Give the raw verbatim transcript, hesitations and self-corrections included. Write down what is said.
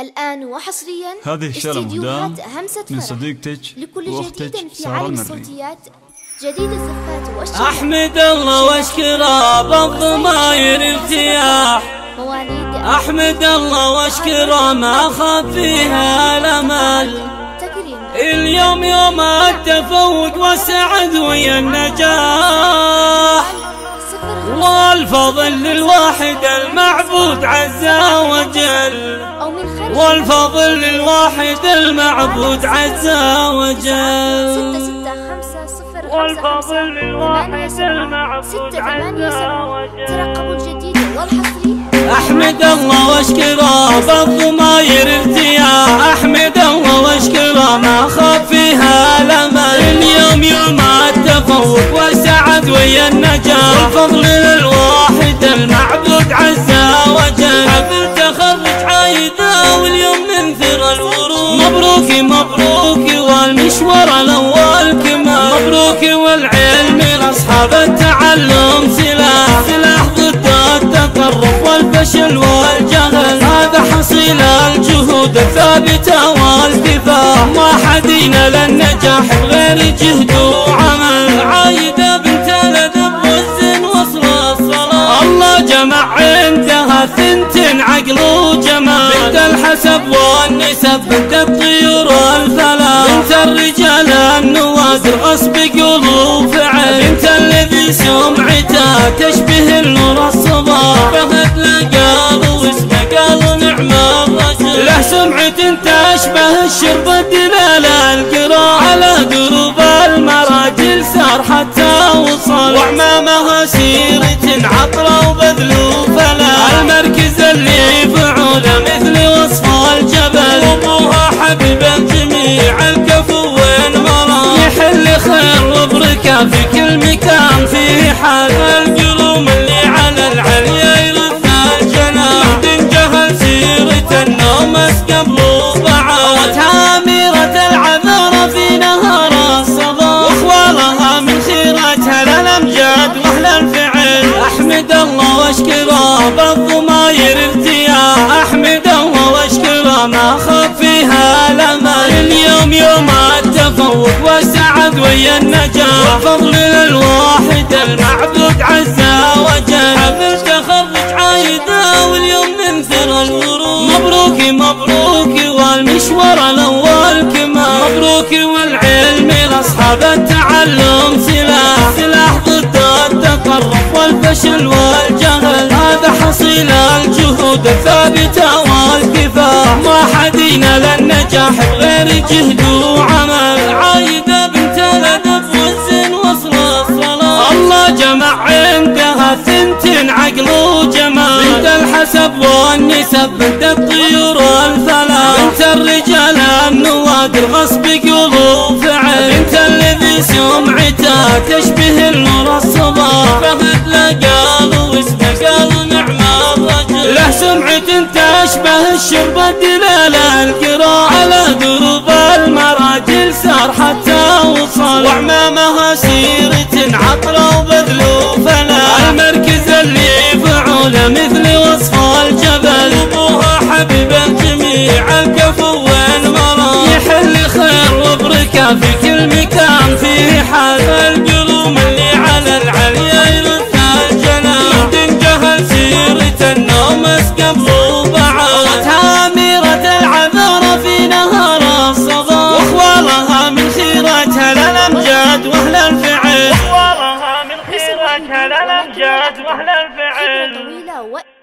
الآن وحصريا هذه الشارة مدام من صديقتك وأختك سارة المري. جديد الزفات واشكر أحمد الله واشكره بالضماير ارتياح. أحمد الله واشكره ما أخذ فيها الأمل. اليوم يوم التفوق والسعد ويا النجاح، والفضل للواحد المعبود عز وجل، والفضل للواحد المعبود عز وجل، والفضل للواحد المعبود عز وجل. أحمد الله واشكره بالضماير ارتياح. أحمد الله واشكره ما خاب فيها الأمل. اليوم يوم التفوق والسعد ويا النجاح، والفضل للواحد المعبود عز وجل. حفل تخرج عايده واليوم منثر الورود. مبروكي مبروكي والمشوار الأول كمان. مبروكي والعلم لأصحاب التعلم سلاح، سلاح ضد التطرف والفشل والجهل. هذا حصيل الجهود الثابتة والكفاح، ما حدينا للنجاح غير جهد وعمل. عايدة بنت الأدب والزين وصل الصلاة، الله جمع عندها ثنتين عقل وجمال. بنت الحسب والنسب، بنت الطيور والثلاث، بنت الرجال النوازل غصب قلوب فعل. بنت الذي سمعتها تشبه النور الصباح، فهد قالوا اسمه قالوا نعم الرجل. له سمعة تشبه الشرب الدلالة القراع. على دروب المراجل سار حتى وصل، وعمامها سيرة عطرة وبذل وفلا. المركز اللي فعوله مثل وصف الجبل، أبوها حبيبة جميع الكفو والمرام. يحل خير وبركة في كل مكان في حال. القروم اللي على العليا يرثها الجنان، تنجهل سيرة النومس قبل وبعد. هاميرة العذارى في نهار الصباح، واخوالها من خيرتها للأمجاد وأهل الفعل. أحمد الله واشكره بالضماير ارتياح. أحمد الله واشكره ما خاب فيها الأمل. اليوم يوم التفوق والسعد ويا النجاح، والفضل للواحد المعبود عز وجل. حفل تخرج عايده واليوم منثر الورود. مبروكي مبروكي والمشوار الأول كمان. مبروكي والعلم لأصحاب التعلم سلاح، سلاح ضد التطرف والفشل والجهل. هذا حصيل الجهود الثابتة والكفاح، ما حدينا للنجاح غير جهد وعمل. عايده بنت الأدب والزين وصل الصلاة، الله جمع عندها ثنتين عقل وجمال. بنت الحسب والنسب، بنت الطيور والثلاث، بنت الرجال النوادر غصب قلوب فعل. بنت الذي سمعتها تشبه النور الصباح، فهد قالوا اسمه قالوا نعم الرجل. له سمعة تشبه الشرب الدلالة القراع. على دروب المراجل سار حتى وصل، وعمامها سيرة عطرة وبذل وفلا. المركز اللي فعوله مثل وصف الجبل، أبوها حبيبة جميع الكفو والمرام. يحل خير وبركة في كل مكان في حال. القروم اللي على العليا يرثها الجنان، تنجهل سيرة النومس قبل وبعد. هاميرة العذارى في نهار الصباح، واخوالها من خيرتها للأمجاد وأهل الفعل، واخوالها من خيرتها للأمجاد وأهل الفعل.